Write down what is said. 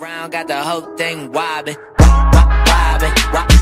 round, got the whole thing wobbin', wobbin', wobbin'.